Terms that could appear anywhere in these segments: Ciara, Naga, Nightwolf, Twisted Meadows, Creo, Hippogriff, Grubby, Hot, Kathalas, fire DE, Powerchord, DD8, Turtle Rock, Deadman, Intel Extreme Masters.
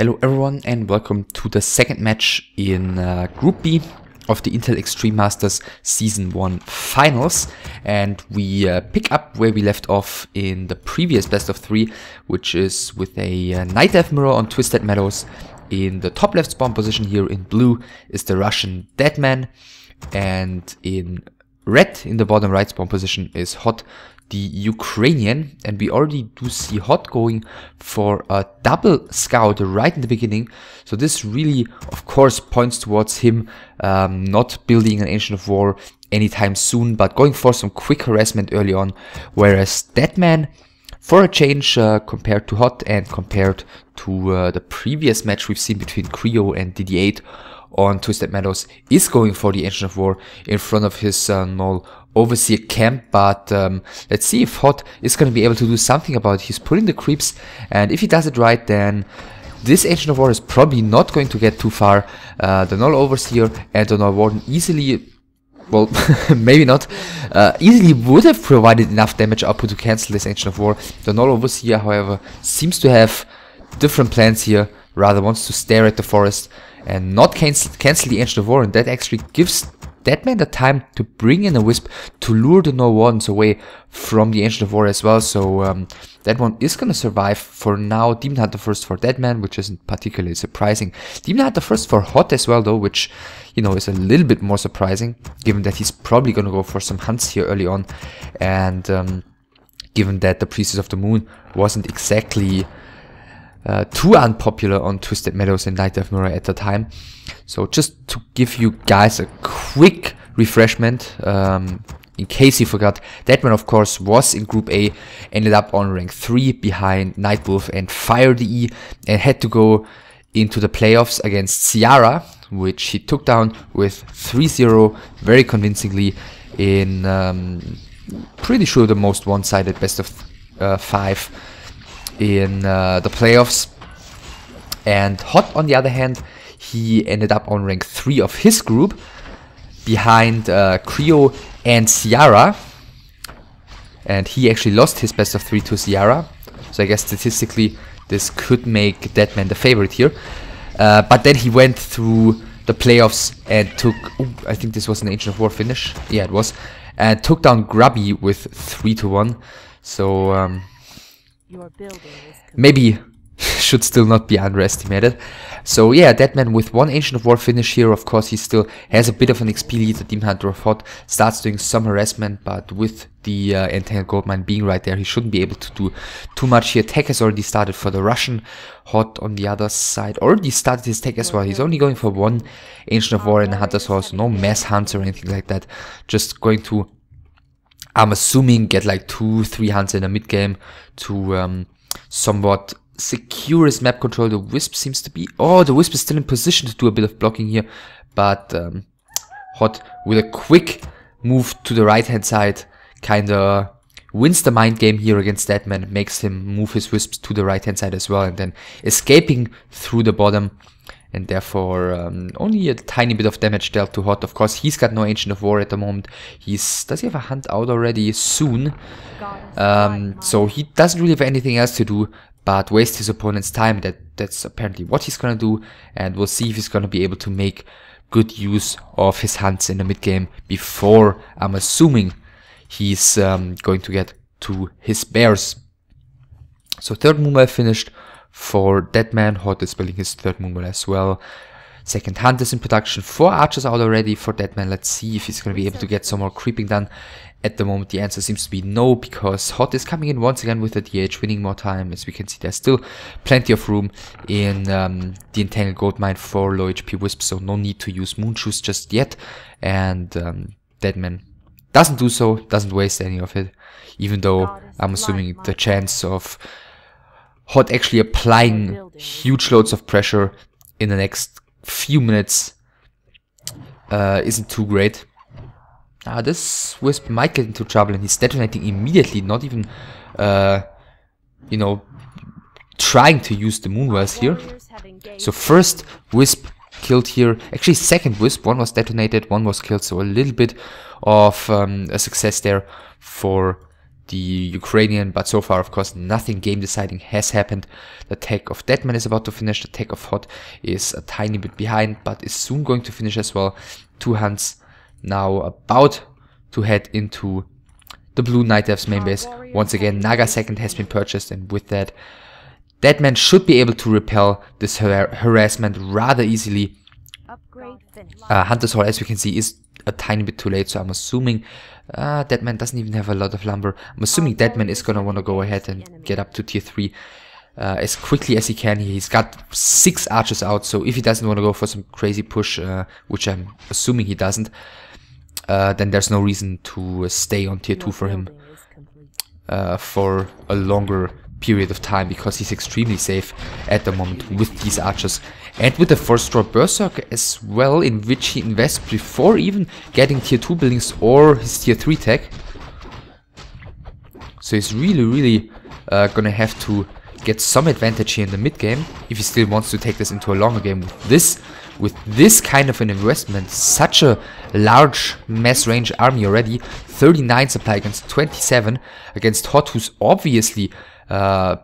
Hello everyone and welcome to the second match in Group B of the Intel Extreme Masters Season 1 Finals, and we pick up where we left off in the previous best of three, which is with a Night Elf mirror on Twisted Meadows. In the top left spawn position here in blue is the Russian Deadman, and in red in the bottom right spawn position is Hot, the Ukrainian. And we already do see Hot going for a double scout right in the beginning, so this really of course points towards him not building an Ancient of War anytime soon, but going for some quick harassment early on, whereas Deadman, for a change compared to Hot and compared to the previous match we've seen between Creo and DD8 on Twisted Meadows, is going for the Ancient of War in front of his Mole Overseer camp. But let's see if Hot is going to be able to do something about it. He's pulling the creeps, and if he does it right, then this Ancient of War is probably not going to get too far. The Null Overseer and the Null Warden easily, well, maybe not, easily would have provided enough damage output to cancel this Ancient of War. The Null Overseer, however, seems to have different plans here, rather wants to stare at the forest and not cancel the Ancient of War, and that actually gives Deadman the time to bring in a Wisp to lure the Null Wardens away from the Ancient of War as well. So that one is going to survive for now. Demon Hunter first for Deadman, which isn't particularly surprising. Demon Hunter first for Hot as well, though, which, you know, is a little bit more surprising, given that he's probably going to go for some hunts here early on, and given that the Priestess of the Moon wasn't exactly too unpopular on Twisted Meadows and Night Elf Mirror at the time. So just to give you guys a quick refreshment, in case you forgot, Deadman of course was in Group A, ended up on rank 3 behind Nightwolf and Fire DE, and had to go into the playoffs against Ciara, which he took down with 3-0 very convincingly in pretty sure the most one-sided best of 5 in the playoffs. And Hot, on the other hand, he ended up on rank 3 of his group behind Creo and Ciara, and he actually lost his best of 3 to Ciara, so I guess statistically this could make Deadman the favorite here. But then he went through the playoffs and took, ooh, I think this was an Ancient of War finish, yeah it was, and took down Grubby with 3-1, so maybe should still not be underestimated. So yeah, Deadman with one Ancient of War finish here. Of course he still has a bit of an XP lead. The Demon Hunter of Hot starts doing some harassment, but with the Entangled Goldmine being right there, he shouldn't be able to do too much here. Tech has already started for the Russian. Hot, on the other side, already started his tech as well. He's only going for one Ancient of War and a Hunter's Horse, no mass hunts or anything like that. Just going to, I'm assuming, get like 2-3 hunts in the mid game to somewhat secure his map control. The Wisp seems to be, oh, the Wisp is still in position to do a bit of blocking here, but Hot with a quick move to the right hand side kinda wins the mind game here against Deadman, makes him move his Wisps to the right hand side as well, and then escaping through the bottom, and therefore only a tiny bit of damage dealt to Hot. Of course he's got no Ancient of War at the moment. He's, does he have a hunt out already? Soon. So he doesn't really have anything else to do but waste his opponent's time. That's apparently what he's gonna do, and we'll see if he's gonna be able to make good use of his hunts in the mid game before, I'm assuming, he's going to get to his bears. So third Moonwell finished for Deadman. Hot is building his third Moonwell as well. Second hunt is in production. 4 archers out already for Deadman. Let's see if he's going to be able to get some more creeping done. At the moment the answer seems to be no, because Hot is coming in once again with the DH, winning more time. As we can see, there's still plenty of room in the Entangled Goldmine for low HP Wisps, so no need to use Moonshoes just yet. And Deadman doesn't do so, doesn't waste any of it, even though I'm assuming the chance of Hot actually applying huge loads of pressure in the next few minutes isn't too great. This Wisp might get into trouble, and he's detonating immediately, not even, you know, trying to use the Moonwells here. So first Wisp killed here, actually second Wisp, one was detonated, one was killed, so a little bit of a success there for the Ukrainian, but so far, of course, nothing game deciding has happened. The tech of Deadman is about to finish. The tech of Hot is a tiny bit behind, but is soon going to finish as well. Two Hunts now about to head into the Blue Night Devs main base. Once again, Naga second has been purchased, and with that, Deadman should be able to repel this harassment rather easily. Hunter's Hall, as we can see, is a tiny bit too late, so I'm assuming Deadman doesn't even have a lot of lumber. I'm assuming Deadman is gonna want to go ahead and get up to tier 3 as quickly as he can. He's got 6 archers out, so if he doesn't want to go for some crazy push, which I'm assuming he doesn't, then there's no reason to stay on tier 2 for him for a longer period of time, because he's extremely safe at the moment with these archers and with the first draw berserk as well, in which he invests before even getting tier 2 buildings or his tier 3 tech. So he's really gonna have to get some advantage here in the mid game if he still wants to take this into a longer game. With this kind of an investment, such a large mass range army already, 39 supply against 27 against Hot, who's obviously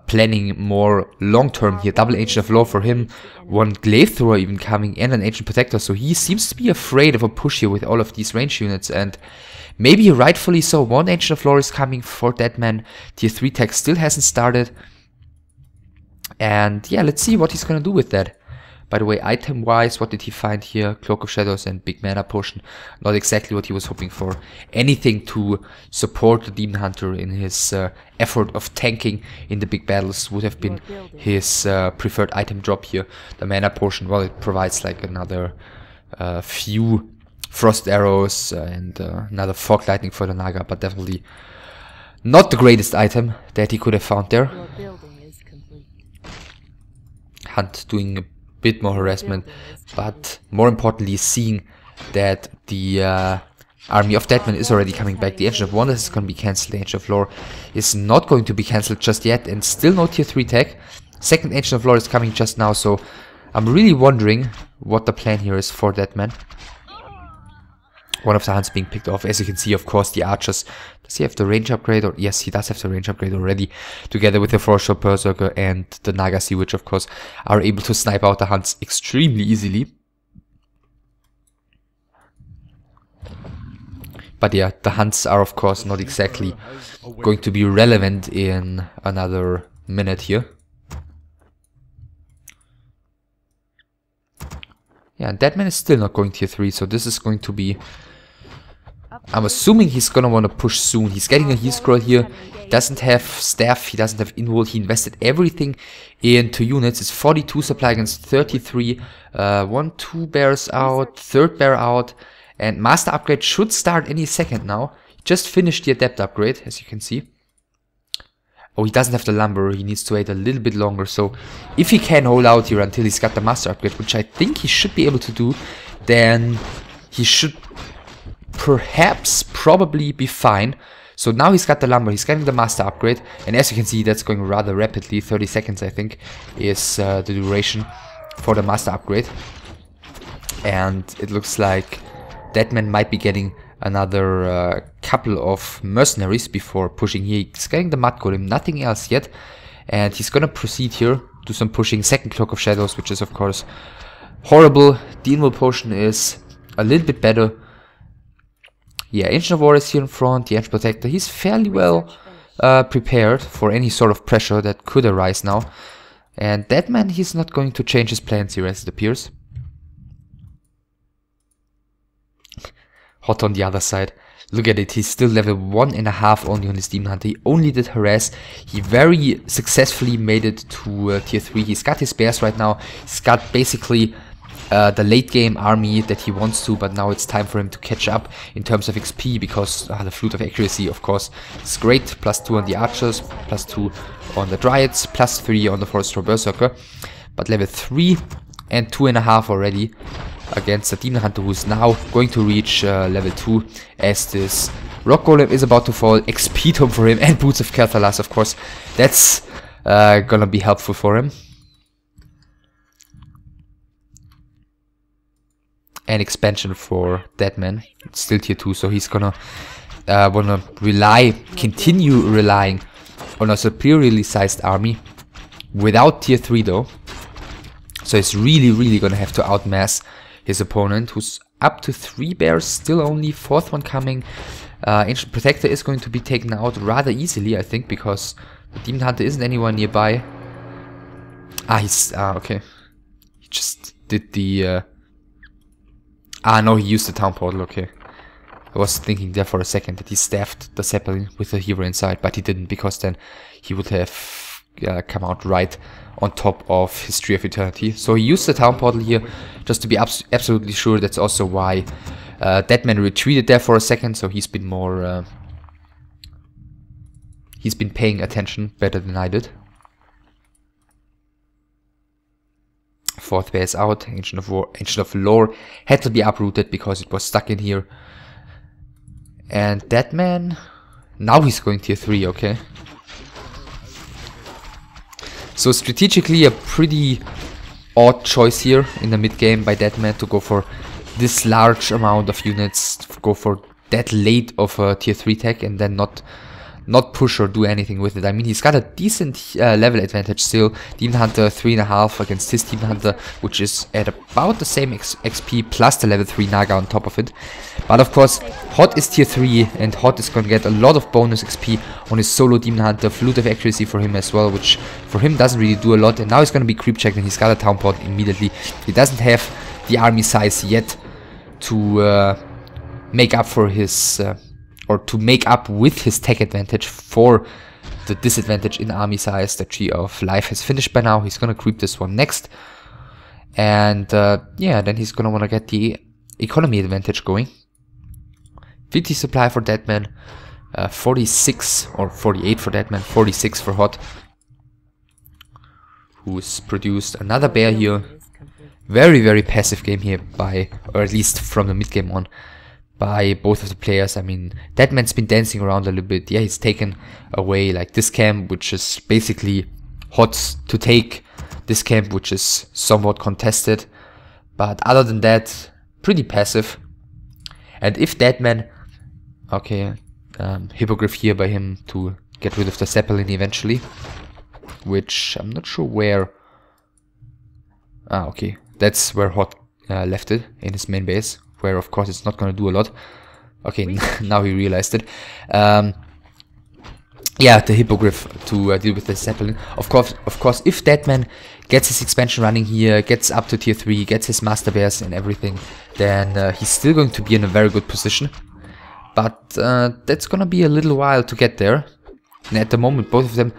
planning more long term here. Double Ancient of Law for him, one Glaive Thrower even coming, and an Ancient Protector, so he seems to be afraid of a push here with all of these range units, and maybe rightfully so. One Ancient of Law is coming for Deadman, tier 3 tech still hasn't started, and yeah, let's see what he's gonna do with that. By the way, item wise, what did he find here? Cloak of Shadows and Big Mana Potion. Not exactly what he was hoping for. Anything to support the Demon Hunter in his effort of tanking in the big battles would have been his preferred item drop here. The Mana Potion, well, it provides like another few Frost Arrows and another Fog Lightning for the Naga, but definitely not the greatest item that he could have found there. Hunt doing a bit more harassment, but more importantly seeing that the army of Deadman is already coming back. The Ancient of Wonders is going to be cancelled, the Ancient of Lore is not going to be cancelled just yet, and still no tier 3 tech. Second Ancient of Lore is coming just now, so I'm really wondering what the plan here is for Deadman. One of the Hunts being picked off, as you can see, of course, the archers. Does he have the range upgrade? Or yes, he does have the range upgrade already, together with the Foreshore Berserker and the Naga Sea Witch, which of course are able to snipe out the Hunts extremely easily. But yeah, the Hunts are of course not exactly going to be relevant in another minute here. Yeah, and Deadman is still not going tier 3, so this is going to be... I'm assuming he's gonna wanna push soon. He's getting a heal scroll here. He doesn't have staff, he doesn't have involt. He invested everything into units. It's 42 supply against 33. 1, 2 bears out, third bear out, and master upgrade should start any second now. He just finished the adept upgrade, as you can see. Oh, he doesn't have the lumber, he needs to wait a little bit longer, so if he can hold out here until he's got the master upgrade, which I think he should be able to do, then he should perhaps probably be fine. So now he's got the lumber, he's getting the master upgrade, and as you can see, that's going rather rapidly. 30 seconds, I think, is the duration for the master upgrade. And it looks like Deadman might be getting another couple of mercenaries before pushing here. He's getting the Mud Golem, nothing else yet, and he's gonna proceed here, do some pushing. Second Cloak of Shadows, which is of course horrible. The Involt Potion is a little bit better. Yeah, Ancient of War is here in front, the Ancient Protector. He's fairly well prepared for any sort of pressure that could arise now, and Deadman, he's not going to change his plans here as it appears. Hot on the other side. Look at it, he's still level 1.5 only on his Demon Hunter. He only did harass. He very successfully made it to tier 3. He's got his bears right now. He's got basically the late game army that he wants to, but now it's time for him to catch up in terms of XP, because the Flute of Accuracy, of course, is great. Plus 2 on the archers, plus 2 on the dryads, plus 3 on the Forest Berserker. But level 3 and 2.5 already against the Demon Hunter, who is now going to reach level 2 as this Rock Golem is about to fall. XP Tome for him and Boots of Kathalas, of course. That's gonna be helpful for him. And expansion for Deadman. It's still tier 2, so he's gonna wanna rely, continue relying on a superiorly sized army without tier 3 though. So he's really gonna have to outmass his opponent, who's up to 3 bears, still only 4th one coming. Ancient Protector is going to be taken out rather easily, I think, because the Demon Hunter isn't anywhere nearby. Ah, he's... okay. He just did the... no, he used the Town Portal, okay. I was thinking there for a second that he staffed the Zeppelin with the hero inside, but he didn't, because then he would have come out right on top of his Tree of Eternity. So he used the Town Portal here, just to be absolutely sure. That's also why Deadman retreated there for a second, so he's been more... he's been paying attention better than I did. 4th base out, Ancient of War, Ancient of Lore had to be uprooted because it was stuck in here. And Deadman... now he's going tier 3, okay. So strategically a pretty odd choice here in the mid game by Deadman to go for this large amount of units, to go for that late of a tier 3 tech and then not push or do anything with it. I mean, he's got a decent level advantage still. Demon Hunter 3.5 against his Demon Hunter, which is at about the same XP plus the level 3 Naga on top of it. But of course, Hot is tier 3 and Hot is gonna get a lot of bonus XP on his solo Demon Hunter. Flute of Accuracy for him as well, which for him doesn't really do a lot. And now he's gonna be creep checked and he's got a Town Portal immediately. He doesn't have the army size yet to make up for his... or to make up with his tech advantage for the disadvantage in army size. The Tree of Life has finished by now. He's gonna creep this one next. And yeah, then he's gonna wanna get the economy advantage going. 50 supply for Deadman, 46 or 48 for Deadman, 46 for Hot, who's produced another bear here. Very passive game here by, or at least from the mid game on, by both of the players. I mean, Deadman's been dancing around a little bit. Yeah, he's taken away like this camp, which is basically Hot's to take. This camp, which is somewhat contested. But other than that, pretty passive. And if Deadman... okay, Hippogriff here by him to get rid of the Zeppelin eventually. Which, I'm not sure where... ah, okay. That's where Hot left it, in his main base, where of course it's not going to do a lot. Okay, now he realized it. Yeah, the Hippogriff to deal with the Zeppelin. Of course, if Deadman gets his expansion running here, gets up to tier 3, gets his Master Bears and everything, then he's still going to be in a very good position. But that's going to be a little while to get there. And at the moment, both of them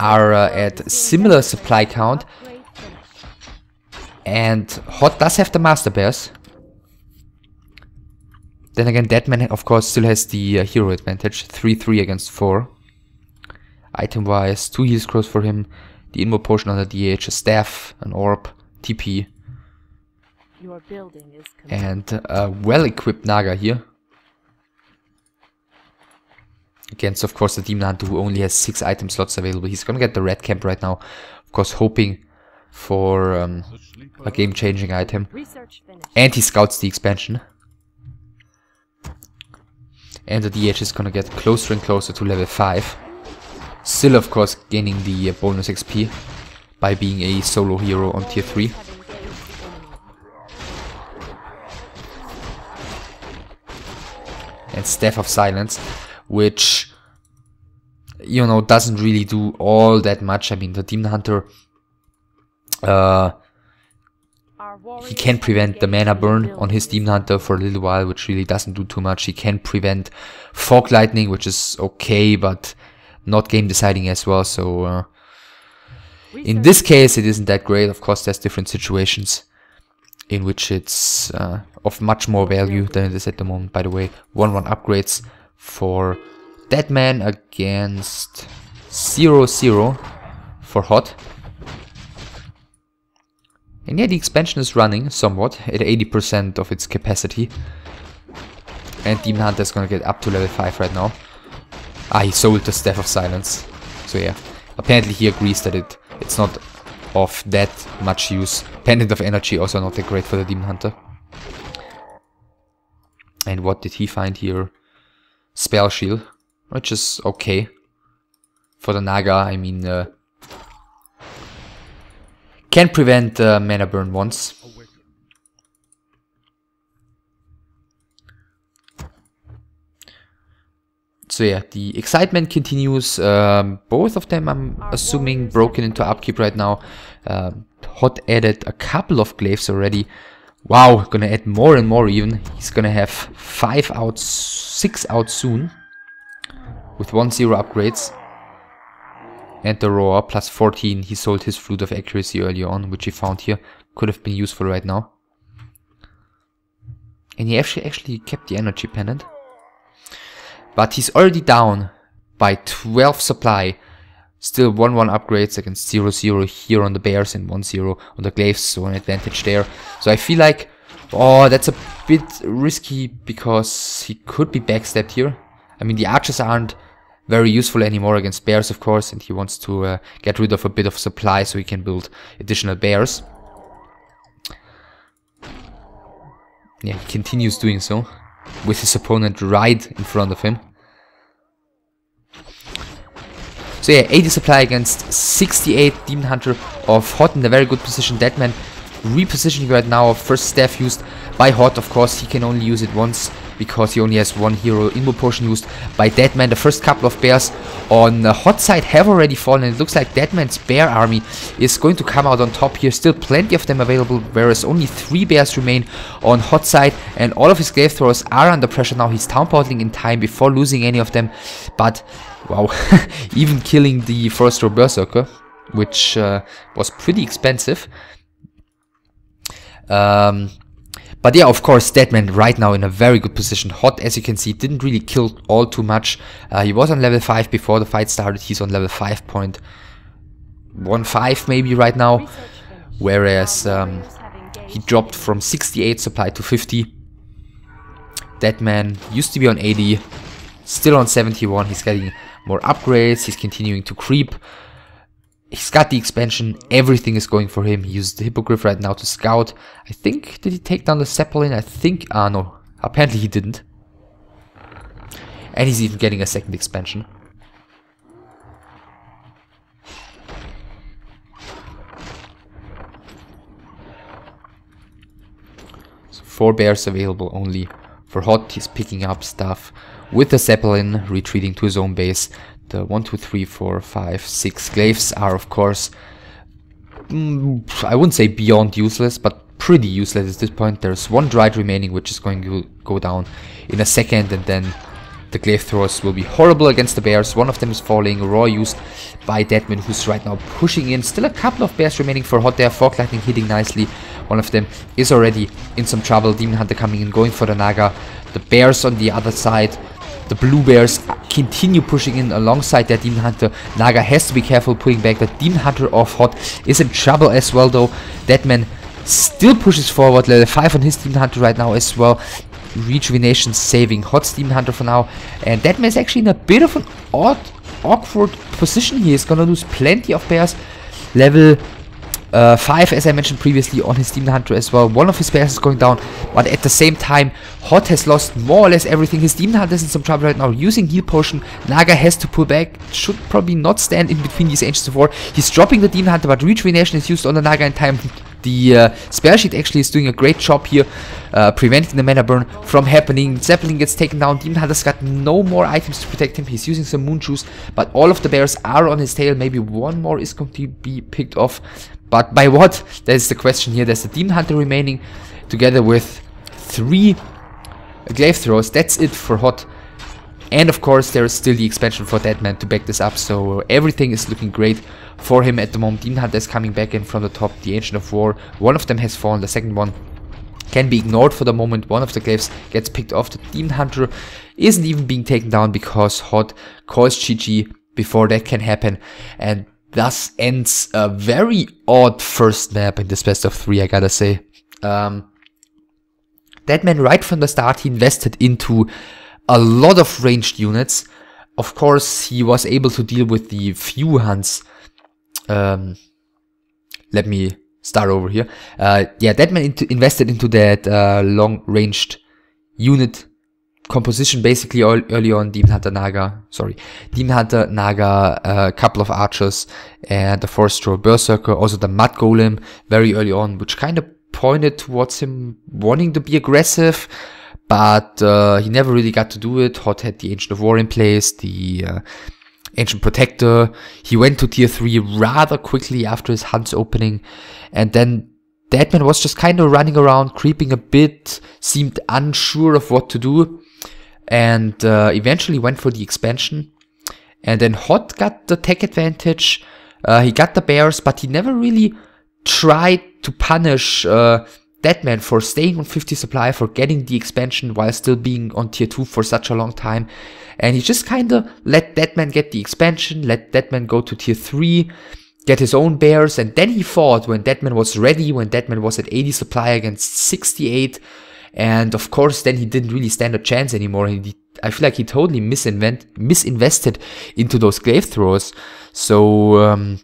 are at similar supply count. And Hot does have the Master Bears. Then again, Deadman, of course, still has the hero advantage. 3-3 against 4. Item-wise, 2 heal scrolls for him. The Inmo Potion on the DH, a staff, an orb, TP. Your building is and a well-equipped Naga here. Against, of course, the Demon Hunter, who only has 6 item slots available. He's gonna get the red camp right now. Of course, hoping for a game-changing item. And he scouts the expansion. And the DH is gonna get closer and closer to level 5. Still, of course, gaining the bonus XP by being a solo hero on tier 3. And Staff of Silence, which, you know, doesn't really do all that much. I mean, the Demon Hunter, he can prevent the mana burn on his Demon Hunter for a little while, which really doesn't do too much. He can prevent Fog Lightning, which is okay, but not game deciding as well. So in this case, it isn't that great. Of course, there's different situations in which it's of much more value than it is at the moment. By the way, 1-1 upgrades for Deadman against 0-0 for Hot. And yeah, the expansion is running somewhat at 80% of its capacity. And Demon Hunter is gonna get up to level 5 right now. Ah, he sold the Staff of Silence. So yeah, apparently he agrees that it's not of that much use. Pendant of Energy also not that great for the Demon Hunter. And what did he find here? spell shield, which is okay. For the Naga, I mean, can prevent mana burn once. So yeah, the excitement continues. Both of them, I'm assuming, broken into upkeep right now. Hot added a couple of glaives already. Wow, gonna add more and more even. He's gonna have 5 out, 6 out soon. With 1-0 upgrades. And the roar, plus 14. He sold his Flute of Accuracy early on, which he found here. Could have been useful right now. And he actually kept the energy pendant. But he's already down by 12 supply. Still 1-1 upgrades against 0-0 here on the bears and 1-0 on the glaives, so an advantage there. So I feel like, oh, that's a bit risky because he could be backstabbed here. I mean, the archers aren't very useful anymore against bears, of course, and he wants to get rid of a bit of supply so he can build additional bears. Yeah, he continues doing so, with his opponent right in front of him. So yeah, 80 supply against 68. Demon Hunter of Hot in a very good position. Deadman repositioning right now. First staff used by Hot, of course. He can only use it once because he only has one hero. Invo Potion used by Deadman. The first couple of bears on the Hot side have already fallen. It looks like Deadman's bear army is going to come out on top here. Still plenty of them available, whereas only 3 bears remain on Hot side. And all of his glaive throwers are under pressure now. He's town portaling in time before losing any of them. But wow, even killing the first row berserker, which was pretty expensive. But yeah, of course, Deadman right now in a very good position. Hot, as you can see, didn't really kill all too much. He was on level 5 before the fight started. He's on level 5.15 maybe right now, whereas he dropped from 68 supply to 50. Deadman used to be on 80, still on 71. He's getting more upgrades. He's continuing to creep. He's got the expansion, everything is going for him. He used the Hippogriff right now to scout. I think, did he take down the Zeppelin? I think, ah no, apparently he didn't. And he's even getting a second expansion. So 4 bears available only for Hot. He's picking up stuff with the Zeppelin, retreating to his own base. The 1, 2, 3, 4, 5, 6 glaives are, of course, I wouldn't say beyond useless, but pretty useless at this point. There's 1 dried remaining, which is going to go down in a second, and then the glaive throwers will be horrible against the bears. One of them is falling, raw used by Deadman, who's right now pushing in. Still a couple of bears remaining for Hot there, Fork Lightning hitting nicely. One of them is already in some trouble. Demon Hunter coming in, going for the Naga. The bears on the other side. The blue bears continue pushing in alongside their Demon Hunter. Naga has to be careful pulling back. The Demon Hunter of Hot is in trouble as well though. Deadman still pushes forward. Level 5 on his Demon Hunter right now as well. Rejuvenation saving Hot's Demon Hunter for now. And Deadman is actually in a bit of an odd, awkward position here. He's gonna lose plenty of bears. Level 5, as I mentioned previously, on his Demon Hunter as well. One of his bears is going down, but at the same time, Hot has lost more or less everything. His Demon Hunter is in some trouble right now, using Heal Potion. Naga has to pull back, should probably not stand in between these Ancients of War. He's dropping the Demon Hunter, but Rejuvenation is used on the Naga in time. The spell sheet actually is doing a great job here, preventing the mana burn from happening. Zeppelin gets taken down. Demon Hunter's got no more items to protect him. He's using some moon juice, but all of the bears are on his tail. Maybe one more is going to be picked off, but by what? That's the question here. There's the Demon Hunter remaining, together with 3 glaive throws. That's it for Hot. And of course, there is still the expansion for Deadman to back this up, so everything is looking great for him at the moment. Demon Hunter is coming back in from the top, the Ancient of War. One of them has fallen, the second one can be ignored for the moment. One of the glaives gets picked off. The Demon Hunter isn't even being taken down because Hot calls GG before that can happen. And thus ends a very odd first map in this best of 3, I gotta say. Deadman, right from the start, he invested into a lot of ranged units. Of course, he was able to deal with the few Huns. Let me start over here. Yeah, Deadman invested into that long ranged unit composition basically early on Demon Hunter Naga, sorry, Demon Hunter Naga, a couple of archers and a 4th row berserker, also the mud golem very early on, which kind of pointed towards him wanting to be aggressive, but he never really got to do it. Hot had the Ancient of War in place, the Ancient Protector. He went to tier 3 rather quickly after his hunt's opening, and then Deadman was just kind of running around, creeping a bit, seemed unsure of what to do, and eventually went for the expansion. And then Hot got the tech advantage, he got the bears, but he never really tried to punish Deadman for staying on 50 supply, for getting the expansion while still being on tier 2 for such a long time. And he just kind of let Deadman get the expansion, let Deadman go to tier 3, get his own bears, and then he fought when Deadman was ready, when Deadman was at 80 supply against 68, and of course then he didn't really stand a chance anymore. I feel like he totally misinvested into those glaive throws. So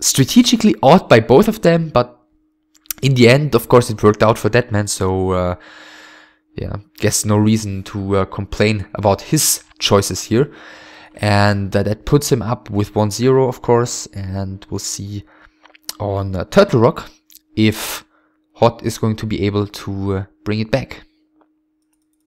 strategically odd by both of them, but in the end, of course, it worked out for Deadman, so yeah, guess no reason to complain about his choices here. And that puts him up with 1-0, of course, and we'll see on Turtle Rock if Hot is going to be able to bring it back.